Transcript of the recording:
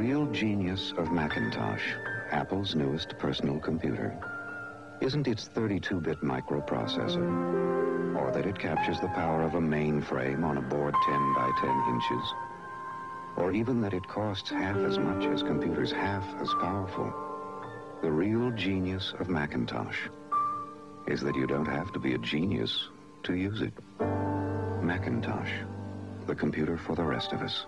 real genius of Macintosh, Apple's newest personal computer, isn't its 32-bit microprocessor, or that it captures the power of a mainframe on a board 10 by 10 inches, or even that it costs half as much as computers half as powerful. The real genius of Macintosh is that you don't have to be a genius to use it. Macintosh, the computer for the rest of us.